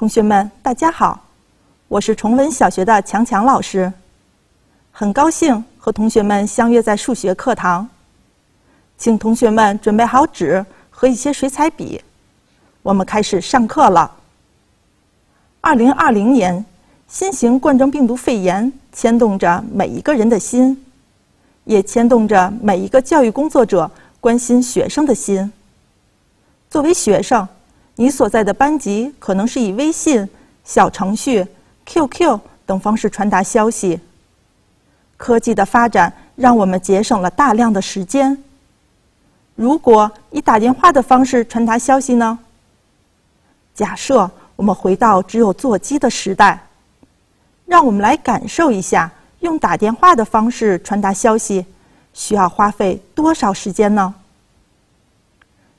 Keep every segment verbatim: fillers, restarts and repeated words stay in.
同学们，大家好，我是崇文小学的强强老师，很高兴和同学们相约在数学课堂。请同学们准备好纸和一些水彩笔，我们开始上课了。二零二零年，新型冠状病毒肺炎牵动着每一个人的心，也牵动着每一个教育工作者关心学生的心。作为学生，你所在的班级可能是以微信、小程序、Q Q 等方式传达消息。科技的发展让我们节省了大量的时间。如果以打电话的方式传达消息呢？假设我们回到只有座机的时代，让我们来感受一下用打电话的方式传达消息需要花费多少时间呢？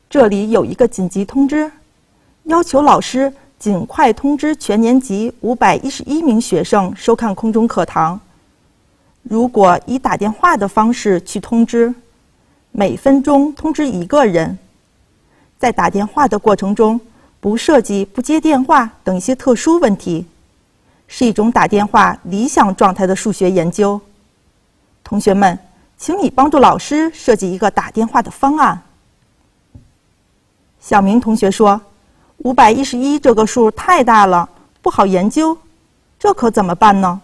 这里有一个紧急通知，要求老师尽快通知全年级五百一十一名学生收看空中课堂。如果以打电话的方式去通知，每分钟通知一个人。在打电话的过程中，不涉及不接电话等一些特殊问题，是一种打电话理想状态的数学研究。同学们，请你帮助老师设计一个打电话的方案。小明同学说，五百一十一这个数太大了，不好研究，这可怎么办呢？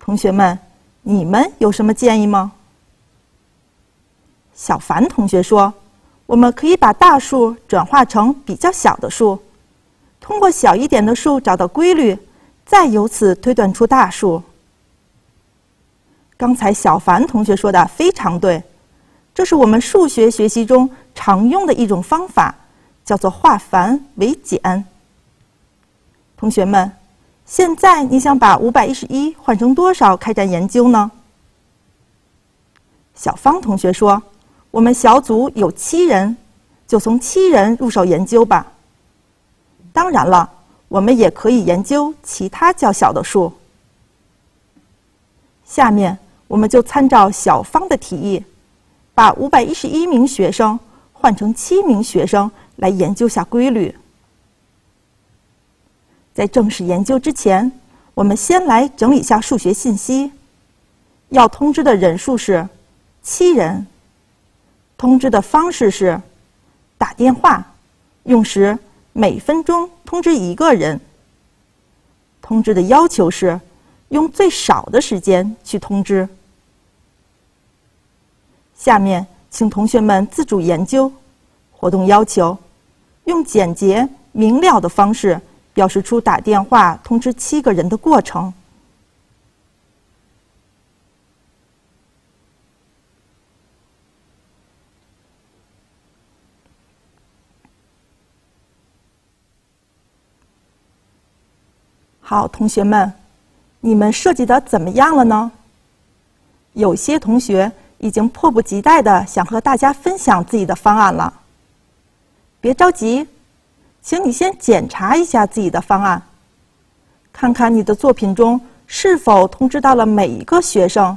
同学们，你们有什么建议吗？小凡同学说，我们可以把大数转化成比较小的数，通过小一点的数找到规律，再由此推断出大数。刚才小凡同学说的非常对，这是我们数学学习中常用的一种方法，叫做化繁为简。同学们，现在你想把五百一十一换成多少开展研究呢？小方同学说，我们小组有七人，就从七人入手研究吧。当然了，我们也可以研究其他较小的数。下面我们就参照小方的提议，把五百一十一名学生换成七名学生来研究下规律。在正式研究之前，我们先来整理下数学信息。要通知的人数是七人，通知的方式是打电话，用时每分钟通知一个人。通知的要求是用最少的时间去通知。下面请同学们自主研究。活动要求用简洁明了的方式表示出打电话通知七个人的过程。好，同学们，你们设计的怎么样了呢？有些同学已经迫不及待地想和大家分享自己的方案了。别着急，请你先检查一下自己的方案，看看你的作品中是否通知到了每一个学生。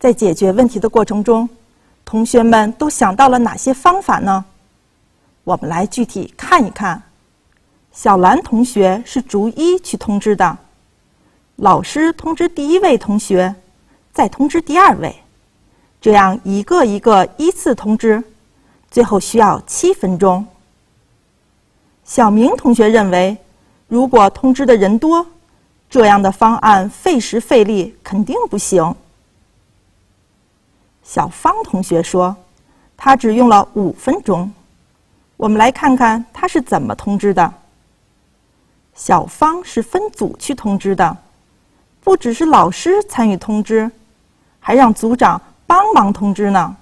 在解决问题的过程中，同学们都想到了哪些方法呢？我们来具体看一看。小兰同学是逐一去通知的，老师通知第一位同学，再通知第二位，这样一个一个依次通知，最后需要七分钟。小明同学认为，如果通知的人多，这样的方案费时费力，肯定不行。小方同学说，他只用了五分钟。我们来看看他是怎么通知的。小方是分组去通知的，不只是老师参与通知，还让组长帮忙通知呢。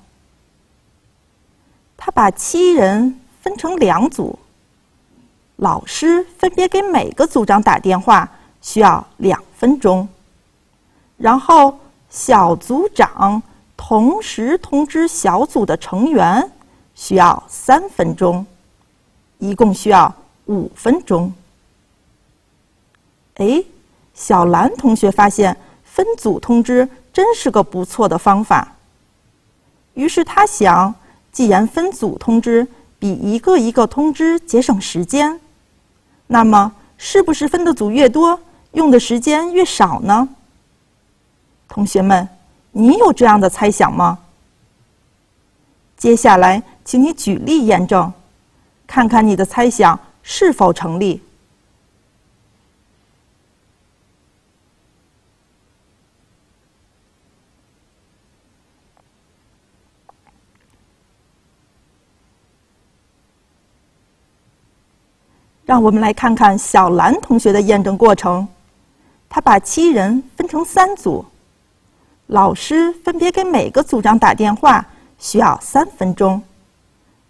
他把七人分成两组，老师分别给每个组长打电话，需要两分钟。然后小组长同时通知小组的成员，需要三分钟，一共需要五分钟。哎，小兰同学发现分组通知真是个不错的方法，于是他想，既然分组通知比一个一个通知节省时间，那么，是不是分的组越多，用的时间越少呢？同学们，你有这样的猜想吗？接下来，请你举例验证，看看你的猜想是否成立。 让我们来看看小兰同学的验证过程。他把七人分成三组，老师分别给每个组长打电话，需要三分钟。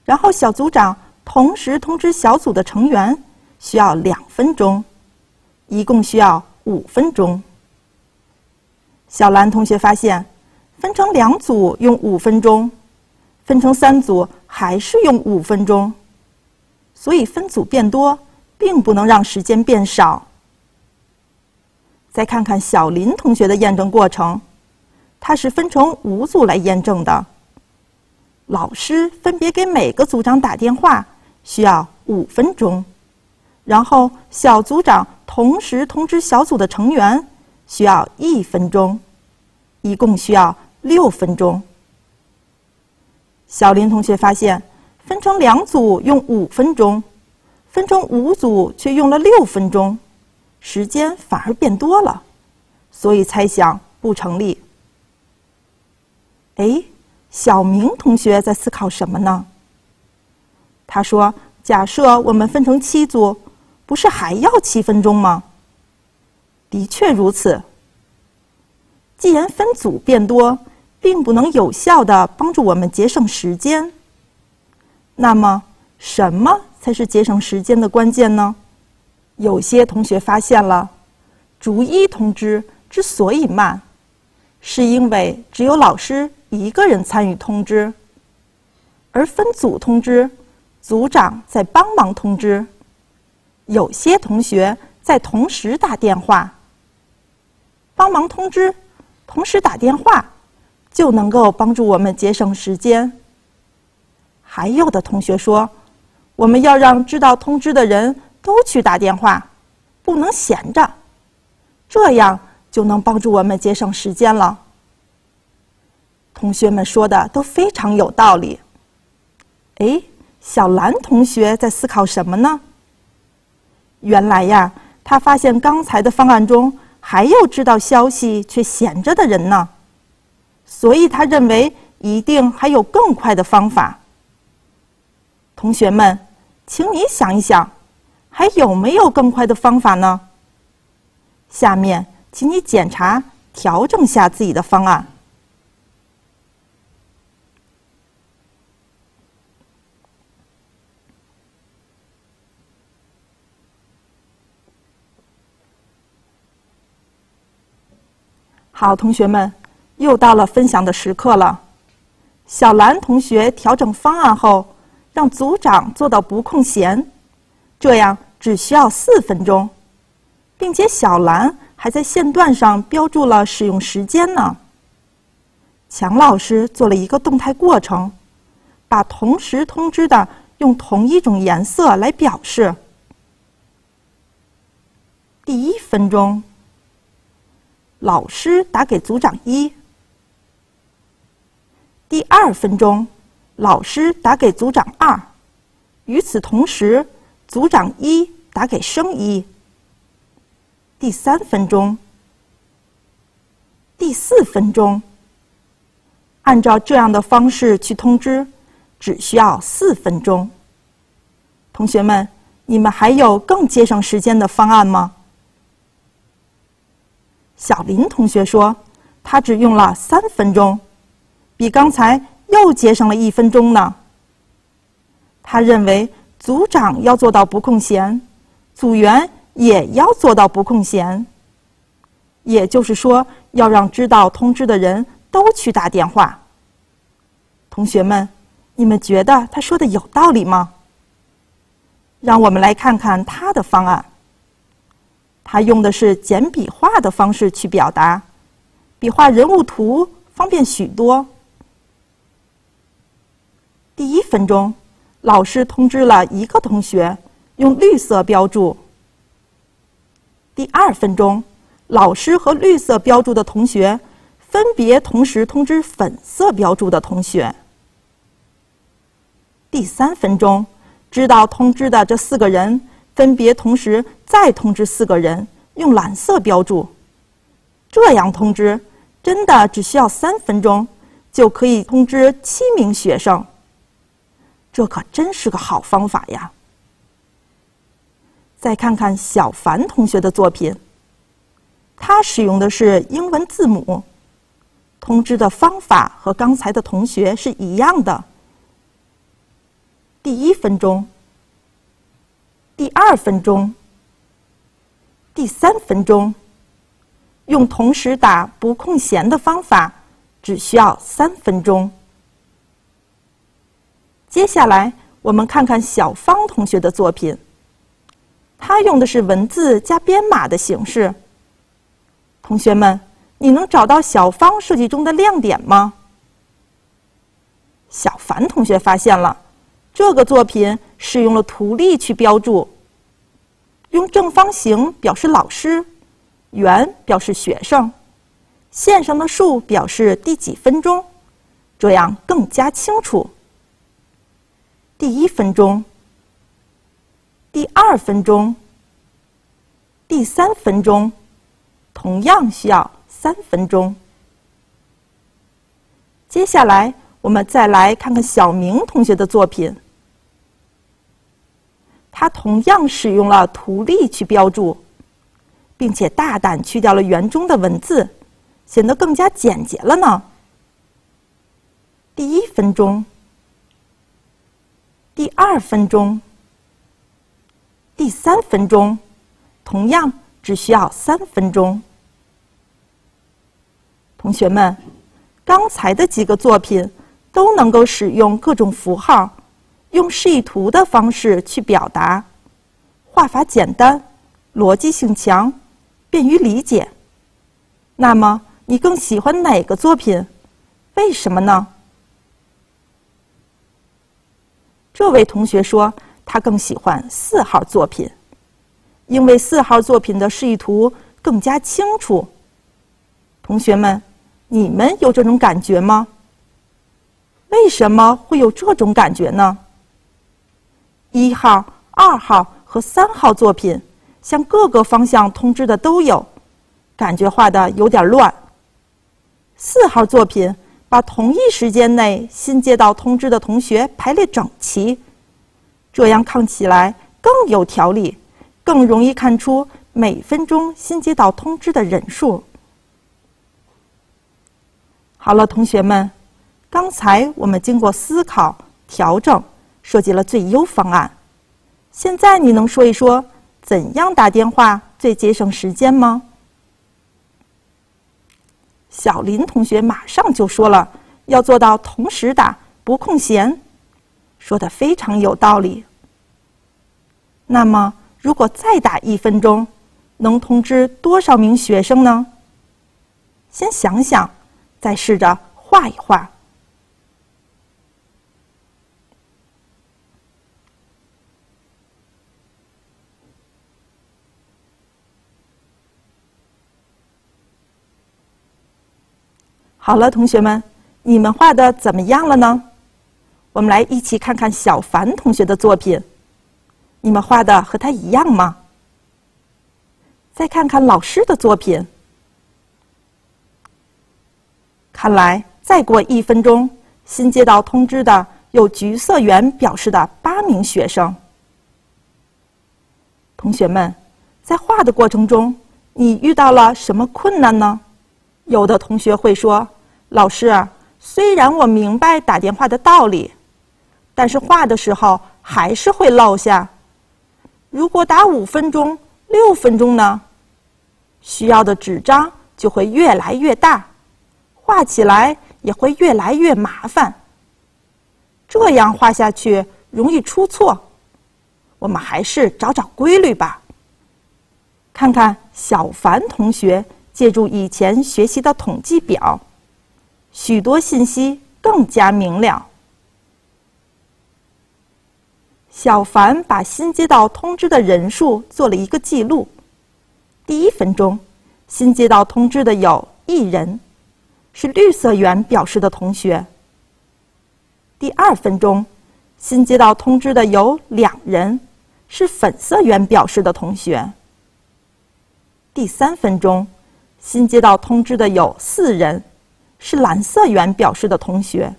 然后小组长同时通知小组的成员，需要两分钟，一共需要五分钟。小兰同学发现，分成两组用五分钟，分成三组还是用五分钟，所以分组变多 并不能让时间变少。再看看小林同学的验证过程，他是分成五组来验证的。老师分别给每个组长打电话，需要五分钟，然后小组长同时通知小组的成员，需要一分钟，一共需要六分钟。小林同学发现，分成两组用五分钟， 分成五组却用了六分钟，时间反而变多了，所以猜想不成立。哎，小明同学在思考什么呢？他说：“假设我们分成七组，不是还要七分钟吗？”的确如此。既然分组变多，并不能有效地帮助我们节省时间，那么什么 才是节省时间的关键呢？有些同学发现了，逐一通知之所以慢，是因为只有老师一个人参与通知，而分组通知，组长在帮忙通知，有些同学在同时打电话，帮忙通知，同时打电话，就能够帮助我们节省时间。还有的同学说， 我们要让知道通知的人都去打电话，不能闲着，这样就能帮助我们节省时间了。同学们说的都非常有道理。哎，小兰同学在思考什么呢？原来呀，他发现刚才的方案中还有知道消息却闲着的人呢，所以他认为一定还有更快的方法。同学们， 请你想一想，还有没有更快的方法呢？下面，请你检查、调整下自己的方案。好，同学们，又到了分享的时刻了。小兰同学调整方案后， 让组长做到不空闲，这样只需要四分钟，并且小兰还在线段上标注了使用时间呢。强老师做了一个动态过程，把同时通知的用同一种颜色来表示。第一分钟，老师打给组长一；第二分钟， 老师打给组长二，与此同时，组长一打给生一。第三分钟，第四分钟，按照这样的方式去通知，只需要四分钟。同学们，你们还有更节省时间的方案吗？小林同学说，他只用了三分钟，比刚才 又节省了一分钟呢。他认为组长要做到不空闲，组员也要做到不空闲。也就是说，要让知道通知的人都去打电话。同学们，你们觉得他说的有道理吗？让我们来看看他的方案。他用的是简笔画的方式去表达，比画人物图方便许多。 第一分钟，老师通知了一个同学，用绿色标注；第二分钟，老师和绿色标注的同学分别同时通知粉色标注的同学。第三分钟，知道通知的这四个人分别同时再通知四个人，用蓝色标注。这样通知真的只需要三分钟，就可以通知七名学生。这可真是个好方法呀！ 再看看小凡同学的作品，他使用的是英文字母，通知的方法和刚才的同学是一样的。第一分钟，第二分钟，第三分钟，用同时打不空闲的方法，只需要三分钟。接下来，我们看看小芳同学的作品。 他用的是文字加编码的形式。同学们，你能找到小芳设计中的亮点吗？小凡同学发现了，这个作品使用了图例去标注，用正方形表示老师，圆表示学生，线上的数表示第几分钟，这样更加清楚。第一分钟。 第二分钟，第三分钟，同样需要三分钟。接下来，我们再来看看小明同学的作品。他同样使用了图例去标注，并且大胆去掉了园中的文字，显得更加简洁了呢。第一分钟，第二分钟。 第三分钟，同样只需要三分钟。同学们，刚才的几个作品都能够使用各种符号，用示意图的方式去表达，画法简单，逻辑性强，便于理解。那么，你更喜欢哪个作品？为什么呢？这位同学说。 他更喜欢四号作品，因为四号作品的示意图更加清楚。同学们，你们有这种感觉吗？为什么会有这种感觉呢？一号、二号和三号作品向各个方向通知的都有，感觉画的有点乱。四号作品把同一时间内新接到通知的同学排列整齐。 这样看起来更有条理，更容易看出每分钟新接到通知的人数。好了，同学们，刚才我们经过思考、调整，设计了最优方案。现在你能说一说怎样打电话最节省时间吗？小林同学马上就说了，要做到同时打，不空闲，说得非常有道理。 那么，如果再打一分钟，能通知多少名学生呢？先想想，再试着画一画。好了，同学们，你们画的怎么样了呢？我们来一起看看小凡同学的作品。 你们画的和他一样吗？再看看老师的作品。看来再过一分钟，新接到通知的有橘色圆表示的八名学生。同学们，在画的过程中，你遇到了什么困难呢？有的同学会说：“老师啊，虽然我明白打电话的道理，但是画的时候还是会落下。” 如果打五分钟、六分钟呢？需要的纸张就会越来越大，画起来也会越来越麻烦。这样画下去容易出错，我们还是找找规律吧。看看小凡同学借助以前学习的统计表，许多信息更加明了。 小凡把新接到通知的人数做了一个记录，第一分钟，新接到通知的有一人，是绿色圆表示的同学。第二分钟，新接到通知的有两人，是粉色圆表示的同学。第三分钟，新接到通知的有四人，是蓝色圆表示的同学。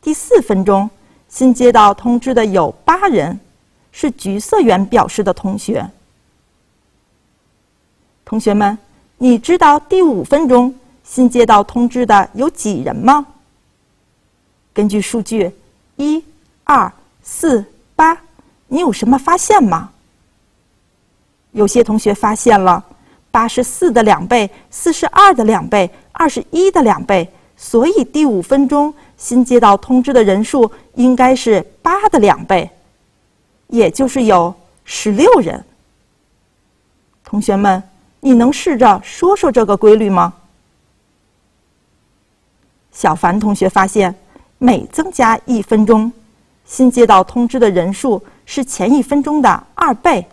第四分钟，新接到通知的有八人，是橘色圆表示的同学。同学们，你知道第五分钟新接到通知的有几人吗？根据数据一、二、四、八，你有什么发现吗？有些同学发现了八十四的两倍、四十二的两倍、二十一的两倍，所以第五分钟新接到通知的人数应该是八的两倍，也就是有十六人。同学们，你能试着说说这个规律吗？小凡同学发现，每增加一分钟，新接到通知的人数是前一分钟的二倍。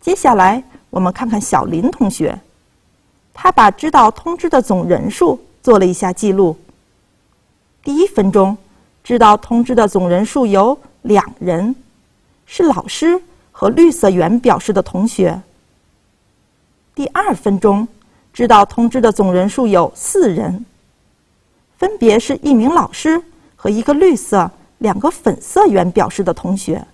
接下来，我们看看小林同学，他把知道通知的总人数做了一下记录。第一分钟，知道通知的总人数有两人，是老师和绿色圆表示的同学。第二分钟，知道通知的总人数有四人，分别是一名老师和一个绿色、两个粉色圆表示的同学。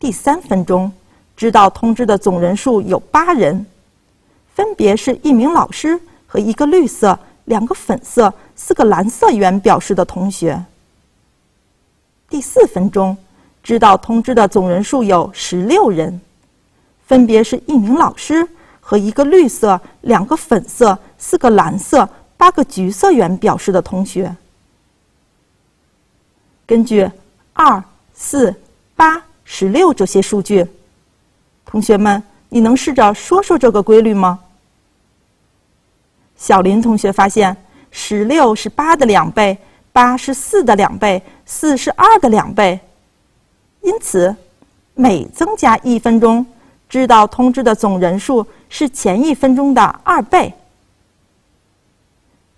第三分钟，知道通知的总人数有八人，分别是一名老师和一个绿色、两个粉色、四个蓝色圆表示的同学。第四分钟，知道通知的总人数有十六人，分别是一名老师和一个绿色、两个粉色、四个蓝色、八个橘色圆表示的同学。根据二、四、八、十六这些数据，同学们，你能试着说说这个规律吗？小林同学发现，十六是八的两倍，八是四的两倍，四是二的两倍。因此，每增加一分钟，知道通知的总人数是前一分钟的二倍。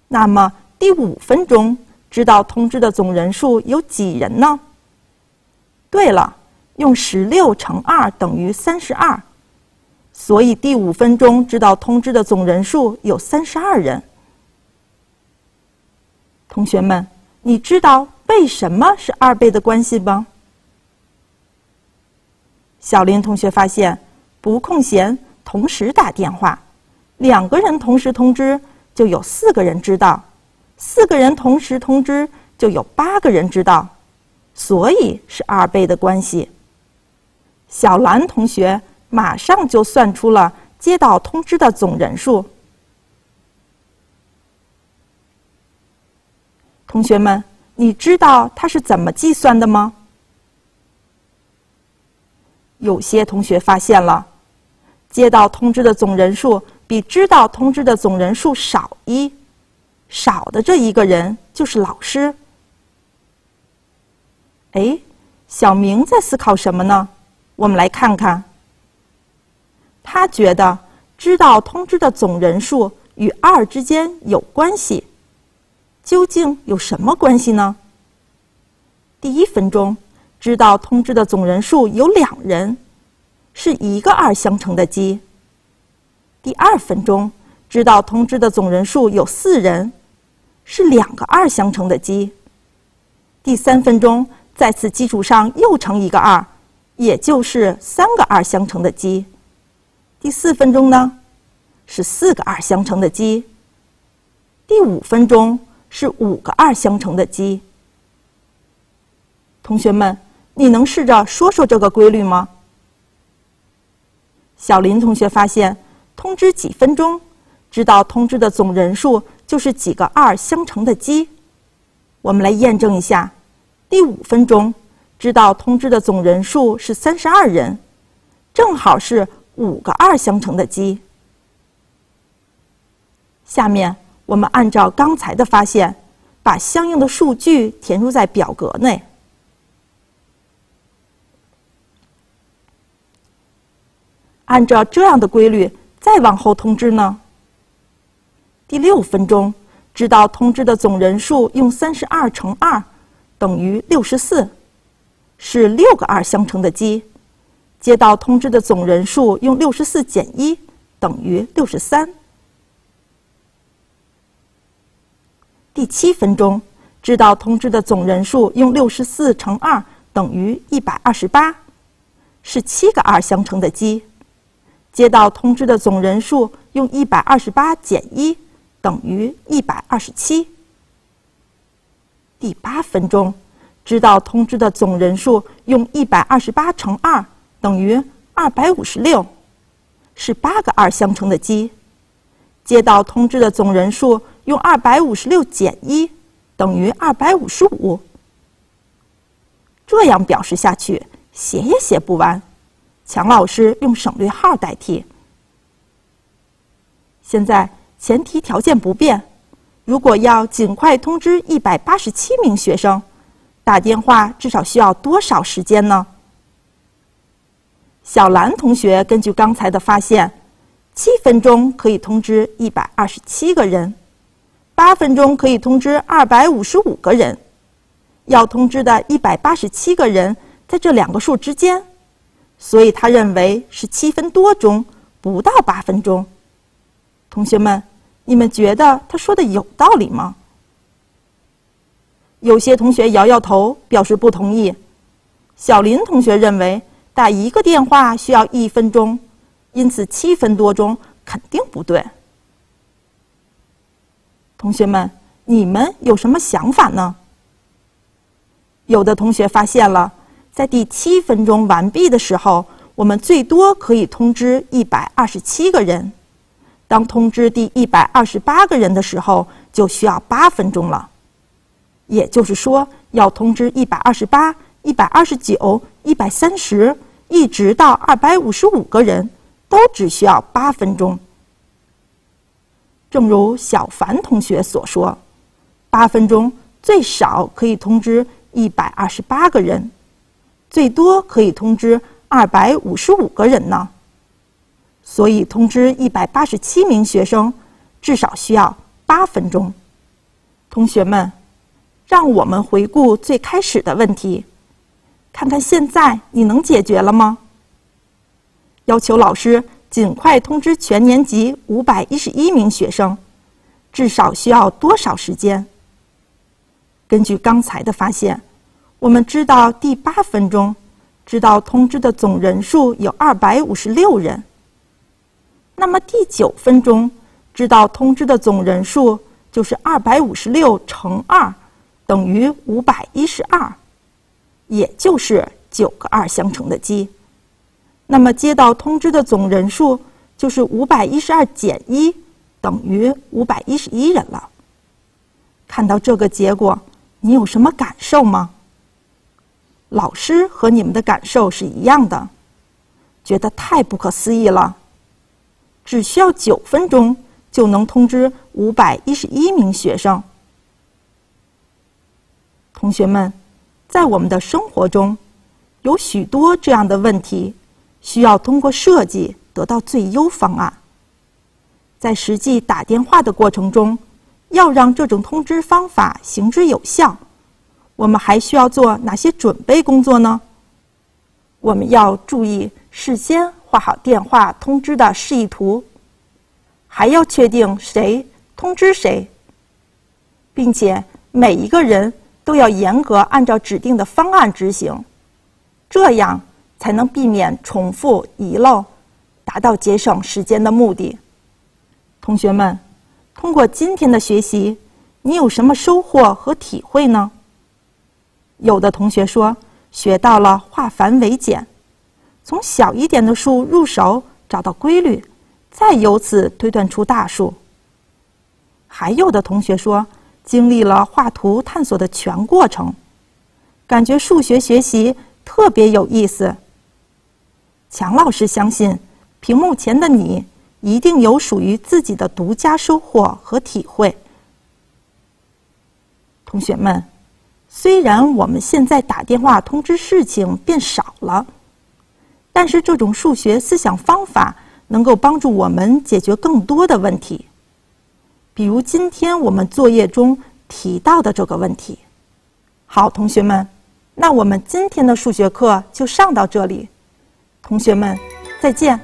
那么，第五分钟知道通知的总人数有几人呢？对了，用十六乘二等于三十二，所以第五分钟知道通知的总人数有三十二人。同学们，你知道为什么是二倍的关系吗？小林同学发现，不空闲同时打电话，两个人同时通知就有四个人知道，四个人同时通知就有八个人知道，所以是二倍的关系。小兰同学马上就算出了接到通知的总人数。同学们，你知道它是怎么计算的吗？有些同学发现了，接到通知的总人数比知道通知的总人数少一，少的这一个人就是老师。哎，小明在思考什么呢？我们来看看。他觉得知道通知的总人数与二之间有关系，究竟有什么关系呢？第一分钟，知道通知的总人数有两人，是一个二相乘的积。第二分钟，知道通知的总人数有四人，是两个二相乘的积。第三分钟，在此基础上又乘一个二，也就是三个二相乘的积。第四分钟呢，是四个二相乘的积。第五分钟是五个二相乘的积。同学们，你能试着说说这个规律吗？小林同学发现，通知几分钟，知道通知的总人数就是几个二相乘的积。我们来验证一下，第五分钟，知道通知的总人数是三十二人，正好是五个二相乘的积。下面我们按照刚才的发现，把相应的数据填入在表格内。按照这样的规律再往后通知呢？第六分钟，知道通知的总人数用三十二乘二等于六十四，是六个二相乘的积。接到通知的总人数用六十四减一等于六十三。第七分钟，知道通知的总人数用六十四乘二等于一百二十八，是七个二相乘的积。接到通知的总人数用一百二十八减一等于一百二十七。第八分钟，知道通知的总人数用一百二十八乘二等于二百五十六，是八个二相乘的积。接到通知的总人数用二百五十六减一等于二百五十五。这样表示下去，写也写不完。强老师用省略号代替。现在前提条件不变，如果要尽快通知一百八十七名学生，打电话至少需要多少时间呢？小兰同学根据刚才的发现，七分钟可以通知一百二十七个人，八分钟可以通知二百五十五个人。要通知的一百八十七个人在这两个数之间，所以他认为是七分多钟，不到八分钟。同学们，你们觉得他说的有道理吗？有些同学摇摇头，表示不同意。小林同学认为打一个电话需要一分钟，因此七分多钟肯定不对。同学们，你们有什么想法呢？有的同学发现了，在第七分钟完毕的时候，我们最多可以通知一百二十七个人。当通知第一百二十八个人的时候，就需要八分钟了。也就是说，要通知一百二十八、一百二十九、一百三十，一直到二百五十五个人，都只需要八分钟。正如小凡同学所说，八分钟最少可以通知一百二十八个人，最多可以通知二百五十五个人呢，所以通知一百八十七名学生至少需要八分钟。同学们，让我们回顾最开始的问题，看看现在你能解决了吗？要求老师尽快通知全年级五百一十一名学生，至少需要多少时间？根据刚才的发现，我们知道第八分钟，知道通知的总人数有二百五十六人。那么第九分钟，知道通知的总人数就是二百五十六乘二等于五百一十二，也就是九个二相乘的积。那么接到通知的总人数就是五百一十二减一等于五百一十一人了。看到这个结果，你有什么感受吗？老师和你们的感受是一样的，觉得太不可思议了。只需要九分钟就能通知五百一十一名学生。同学们，在我们的生活中，有许多这样的问题，需要通过设计得到最优方案。在实际打电话的过程中，要让这种通知方法行之有效，我们还需要做哪些准备工作呢？我们要注意事先画好电话通知的示意图，还要确定谁通知谁，并且每一个人都要严格按照指定的方案执行，这样才能避免重复遗漏，达到节省时间的目的。同学们，通过今天的学习，你有什么收获和体会呢？有的同学说学到了化繁为简，从小一点的数入手，找到规律，再由此推断出大数。还有的同学说经历了画图探索的全过程，感觉数学学习特别有意思。强老师相信屏幕前的你一定有属于自己的独家收获和体会。同学们，虽然我们现在打电话通知事情变少了，但是这种数学思想方法能够帮助我们解决更多的问题，比如今天我们作业中提到的这个问题。好，同学们，那我们今天的数学课就上到这里，同学们，再见。